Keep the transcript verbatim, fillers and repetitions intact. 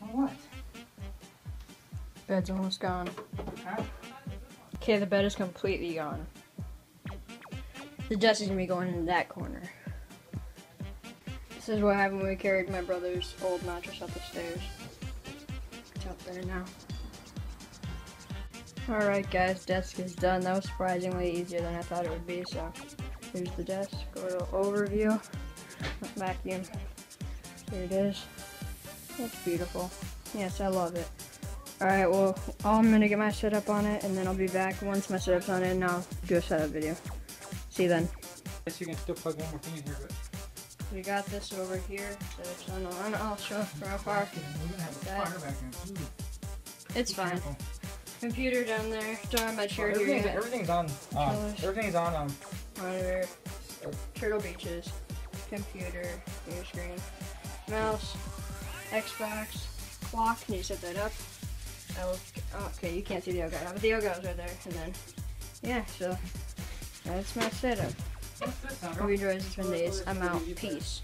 Done what? Bed's almost gone. Huh? Okay, the bed is completely gone. The desk is gonna be going in that corner. This is what happened when we carried my brother's old mattress up the stairs. It's up there now. Alright guys, desk is done. That was surprisingly easier than I thought it would be, so here's the desk. Go to overview, vacuum. Here it is. It's beautiful. Yes, I love it. Alright, well, I'm gonna get my setup on it and then I'll be back once my setup's on it and I'll do a setup video. See you then. I guess you can still plug one more thing in here, but... We got this over here, so it's on the line. I'll show from afar. We're gonna have a fire back there. It's fine. Computer down there. Don't have my chair oh, here yet. Everything's on. Um, everything's on. Um, Monitor. Turtle Beaches. Computer. Computer screen. Mouse. Xbox. Clock. Can you set that up? Oh, okay, you can't see the yoga. But the yoga is right there. And then, yeah, so that's my setup. Hope you enjoyed this. It's been Days. I'm out. Peace.